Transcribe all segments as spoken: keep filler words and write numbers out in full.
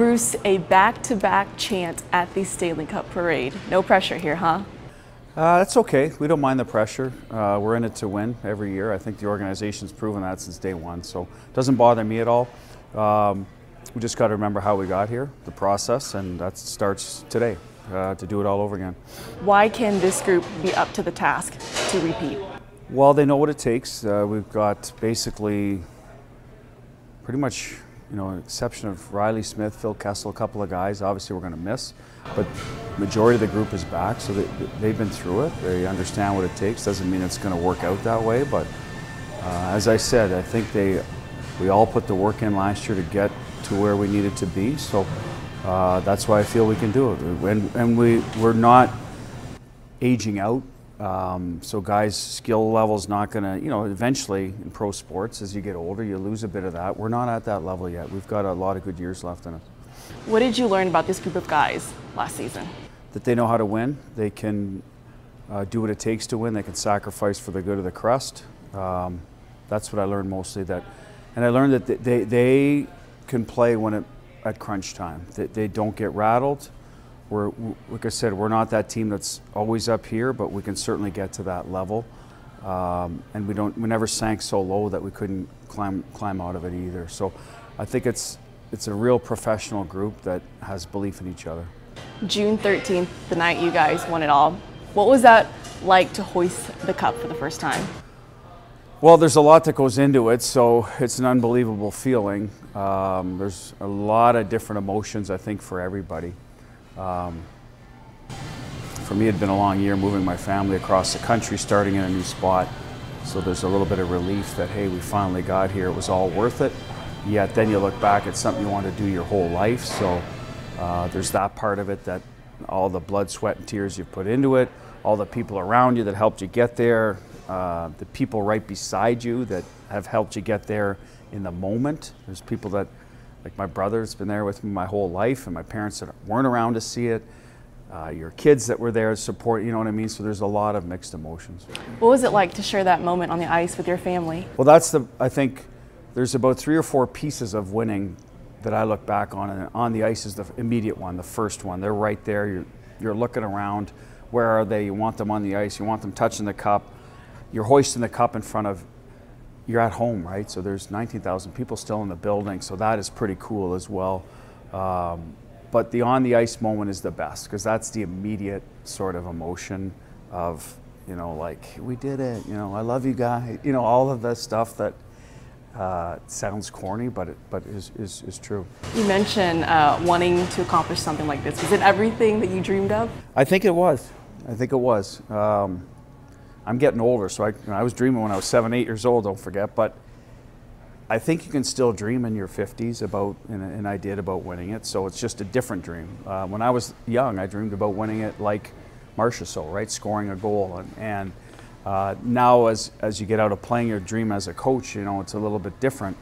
Bruce, a back-to-back chant at the Stanley Cup parade. No pressure here, huh? Uh, that's okay. We don't mind the pressure. Uh, we're in it to win every year. I think the organization's proven that since day one, so it doesn't bother me at all. Um, we just got to remember how we got here, the process, and that starts today, uh, to do it all over again. Why can this group be up to the task to repeat? Well, they know what it takes. Uh, we've got basically pretty much, you know, an exception of Riley Smith, Phil Kessel, a couple of guys, obviously we're going to miss, but majority of the group is back, so they, they've been through it. They understand what it takes. Doesn't mean it's going to work out that way, but uh, as I said, I think they, we all put the work in last year to get to where we needed to be, so uh, that's why I feel we can do it. And, and we, we're not aging out. Um, so guys' skill level's not gonna, you know, eventually in pro sports, as you get older, you lose a bit of that. We're not at that level yet. We've got a lot of good years left in us. What did you learn about this group of guys last season? That they know how to win. They can uh, do what it takes to win. They can sacrifice for the good of the crest. Um, that's what I learned mostly. That, and I learned that they, they can play when it, at crunch time. That they don't get rattled. We're, like I said, we're not that team that's always up here, but we can certainly get to that level. Um, and we don't, we never sank so low that we couldn't climb climb out of it either. So I think it's it's a real professional group that has belief in each other. June thirteenth, the night you guys won it all, what was that like to hoist the cup for the first time? Well, there's a lot that goes into it, so it's an unbelievable feeling. Um, there's a lot of different emotions, I think, for everybody. Um, for me, it had been a long year moving my family across the country, starting in a new spot. So there's a little bit of relief that, hey, we finally got here. It was all worth it. Yet then you look back at something you want to do your whole life. So uh, there's that part of it, that all the blood, sweat, and tears you've put into it, all the people around you that helped you get there, uh, the people right beside you that have helped you get there in the moment. There's people that, like my brother's been there with me my whole life, and my parents that weren't around to see it, uh, your kids that were there to support, you know what I mean? So there's a lot of mixed emotions. What was it like to share that moment on the ice with your family? Well, that's the, I think there's about three or four pieces of winning that I look back on, and on the ice is the immediate one, the first one. They're right there, you're, you're looking around, where are they? You want them on the ice, you want them touching the cup, you're hoisting the cup in front of, you're at home, right? So there's nineteen thousand people still in the building, so that is pretty cool as well. Um, but the on the ice moment is the best, because that's the immediate sort of emotion of, you know, like, we did it, you know, I love you guys, you know, all of that stuff that uh, sounds corny, but it, but is, is, is true. You mentioned uh, wanting to accomplish something like this. Was it everything that you dreamed of? I think it was. I think it was. Um, I'm getting older, so I, you know, I was dreaming when I was seven, eight years old, don't forget, but I think you can still dream in your fifties about, and, and I did, about winning it, so it's just a different dream. Uh, when I was young, I dreamed about winning it like Marchessault, right, scoring a goal, and, and uh, now as, as you get out of playing your dream as a coach, you know, it's a little bit different,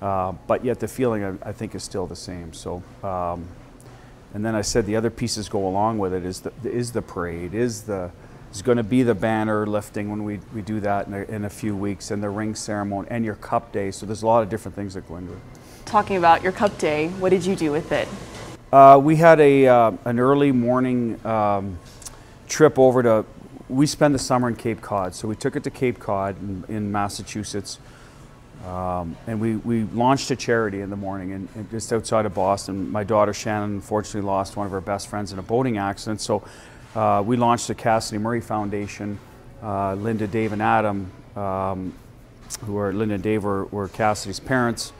uh, but yet the feeling, I, I think, is still the same, so. Um, and then I said the other pieces go along with it, is the, is the parade, is the, it's going to be the banner lifting when we, we do that in a, in a few weeks, and the ring ceremony, and your cup day. So there's a lot of different things that go into it. Talking about your cup day, what did you do with it? Uh, we had a, uh, an early morning um, trip over to, we spend the summer in Cape Cod. So we took it to Cape Cod in, in Massachusetts, um, and we, we launched a charity in the morning, and, and just outside of Boston. My daughter Shannon unfortunately lost one of her best friends in a boating accident. So Uh, we launched the Cassidy-Murray Foundation. Uh, Linda, Dave, and Adam, um, who are, Linda and Dave were, were Cassidy's parents,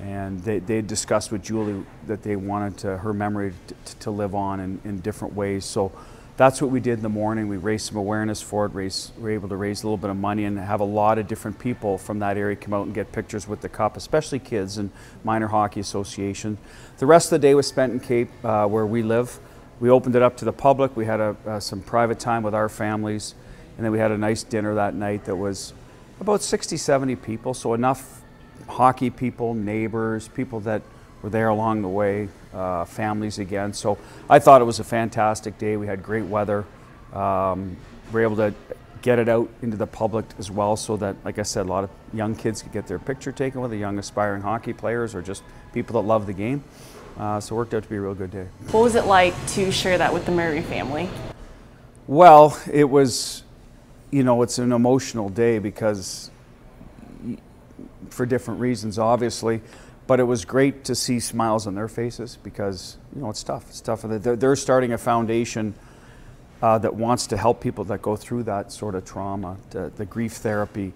and they, they discussed with Julie that they wanted to, her memory to, to live on in, in different ways. So that's what we did in the morning. We raised some awareness for it, raised, we were able to raise a little bit of money, and have a lot of different people from that area come out and get pictures with the cup, especially kids and Minor Hockey Association. The rest of the day was spent in Cape, uh, where we live. We opened it up to the public. We had a, uh, some private time with our families, and then we had a nice dinner that night that was about sixty, seventy people, so enough hockey people, neighbors, people that were there along the way, uh, families again. So I thought it was a fantastic day. We had great weather. Um, we were able to get it out into the public as well, so that, like I said, a lot of young kids could get their picture taken with the young aspiring hockey players, or just people that love the game. Uh, so it worked out to be a real good day. What was it like to share that with the Murray family? Well, it was, you know, it's an emotional day because, for different reasons, obviously, but it was great to see smiles on their faces because, you know, it's tough. It's tough. They're, they're starting a foundation uh, that wants to help people that go through that sort of trauma, to, the grief therapy,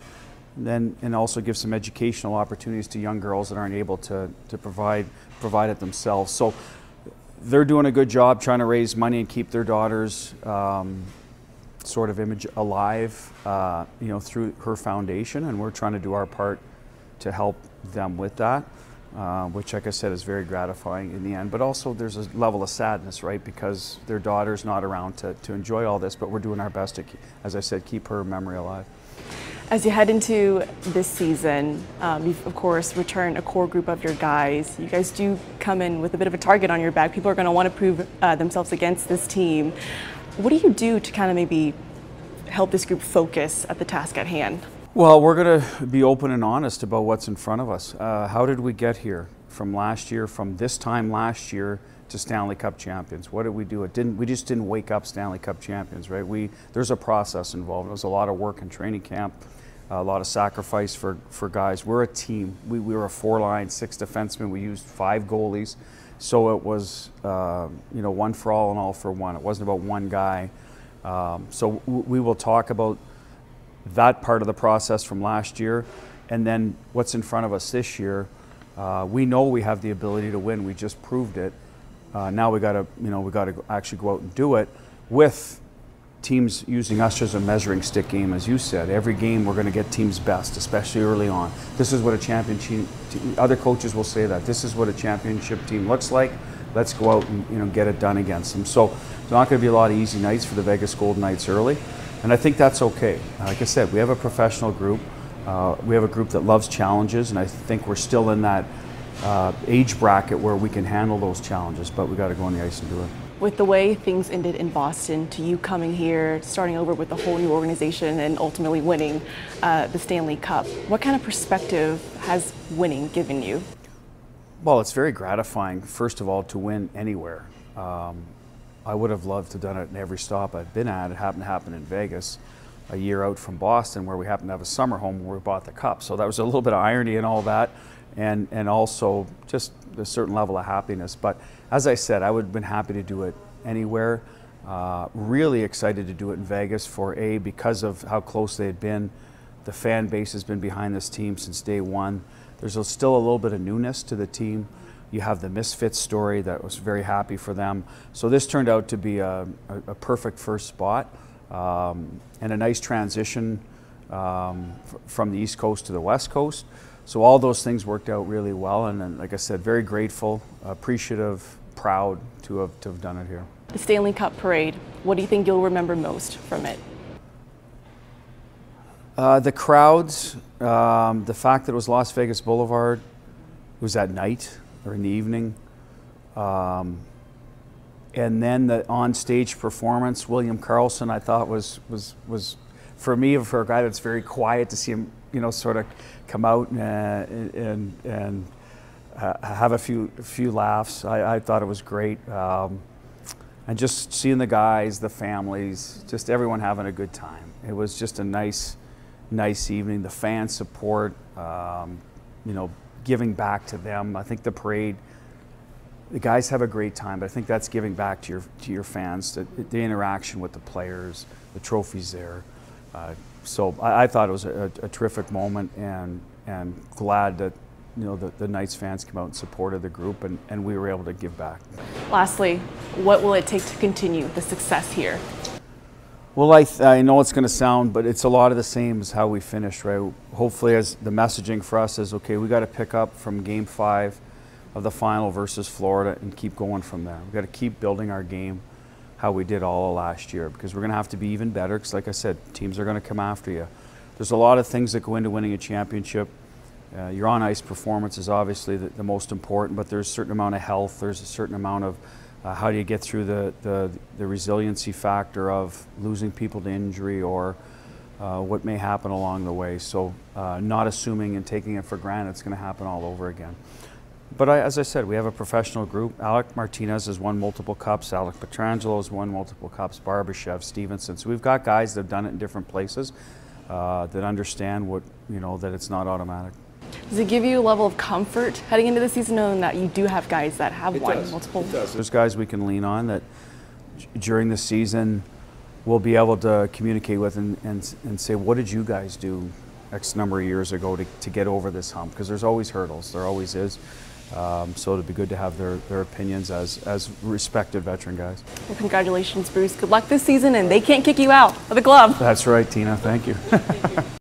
and then and also give some educational opportunities to young girls that aren't able to, to provide provide it themselves. So they're doing a good job trying to raise money and keep their daughter's um, sort of image alive, uh, you know, through her foundation, and we're trying to do our part to help them with that. Uh, which, like I said, is very gratifying in the end. But also there's a level of sadness, right, because their daughter's not around to, to enjoy all this, but we're doing our best to, as I said, keep her memory alive. As you head into this season, um, you've, of course, returned a core group of your guys. You guys do come in with a bit of a target on your back. People are going to want to prove uh, themselves against this team. What do you do to kind of maybe help this group focus at the task at hand? Well, we're going to be open and honest about what's in front of us. Uh, how did we get here from last year, from this time last year, to Stanley Cup champions? What did we do? It didn't. We just didn't wake up Stanley Cup champions, right? We there's a process involved. There was a lot of work in training camp, a lot of sacrifice for for guys. We're a team. We we were a four-line, six defensemen. We used five goalies, so it was uh, you know one for all and all for one. It wasn't about one guy. Um, so w we will talk about that part of the process from last year, and then what's in front of us this year. Uh, we know we have the ability to win. We just proved it. Uh, now we got to, you know, we got to actually go out and do it with teams using us as a measuring stick game, as you said. Every game we're going to get teams best, especially early on. This is what a championship. Other coaches will say that this is what a championship team looks like. Let's go out and you know get it done against them. So it's not going to be a lot of easy nights for the Vegas Golden Knights early. And I think that's okay. Like I said, we have a professional group. Uh, we have a group that loves challenges, and I think we're still in that uh, age bracket where we can handle those challenges, but we got to go on the ice and do it. With the way things ended in Boston, to you coming here, starting over with a whole new organization and ultimately winning uh, the Stanley Cup, what kind of perspective has winning given you? Well, it's very gratifying, first of all, to win anywhere. Um, I would have loved to have done it in every stop I've been at. It happened to happen in Vegas, a year out from Boston, where we happened to have a summer home where we bought the cup. So that was a little bit of irony in all that, and, and also just a certain level of happiness. But as I said, I would have been happy to do it anywhere. Uh, really excited to do it in Vegas for A, because of how close they had been. The fan base has been behind this team since day one. There's still a little bit of newness to the team. You have the Misfits story that was very happy for them. So this turned out to be a, a, a perfect first spot um, and a nice transition um, from the East Coast to the West Coast. So all those things worked out really well. And, and like I said, very grateful, appreciative, proud to have, to have done it here. The Stanley Cup Parade, what do you think you'll remember most from it? Uh, the crowds, um, the fact that it was Las Vegas Boulevard, it was at night. Or in the evening, um, and then the on-stage performance. William Carlson, I thought was was was for me, for a guy that's very quiet, to see him, you know, sort of come out and and, and uh, have a few few laughs. I, I thought it was great, um, and just seeing the guys, the families, just everyone having a good time. It was just a nice, nice evening. The fan support, um, you know. Giving back to them. I think the parade, the guys have a great time, but I think that's giving back to your to your fans, the, the interaction with the players, the trophies there. Uh, so I, I thought it was a, a terrific moment, and and glad that you know the, the Knights fans came out and supported the group, and, and we were able to give back. Lastly, what will it take to continue the success here? Well, I, th I know it's going to sound, but it's a lot of the same as how we finished, right? Hopefully, as the messaging for us is, okay, we got to pick up from game five of the final versus Florida and keep going from there. We've got to keep building our game how we did all of last year, because we're going to have to be even better, because like I said, teams are going to come after you. There's a lot of things that go into winning a championship. Uh, your on-ice performance is obviously the, the most important, but there's a certain amount of health, there's a certain amount of Uh, how do you get through the, the, the resiliency factor of losing people to injury, or uh, what may happen along the way. So uh, not assuming and taking it for granted it's going to happen all over again. But I, as I said, we have a professional group. Alec Martinez has won multiple cups. Alec Petrangelo has won multiple cups. Barbashev, Stevenson. So we've got guys that have done it in different places uh, that understand what, you know, that it's not automatic. Does it give you a level of comfort heading into the season knowing that you do have guys that have it won does. multiple? It does. There's guys we can lean on that during the season we'll be able to communicate with and, and, and say, what did you guys do X number of years ago to, to get over this hump? Because there's always hurdles. There always is. Um, so it'd be good to have their, their opinions as, as respected veteran guys. Well, congratulations, Bruce. Good luck this season, and they can't kick you out of the glove. That's right, Tina. Thank you. Thank you.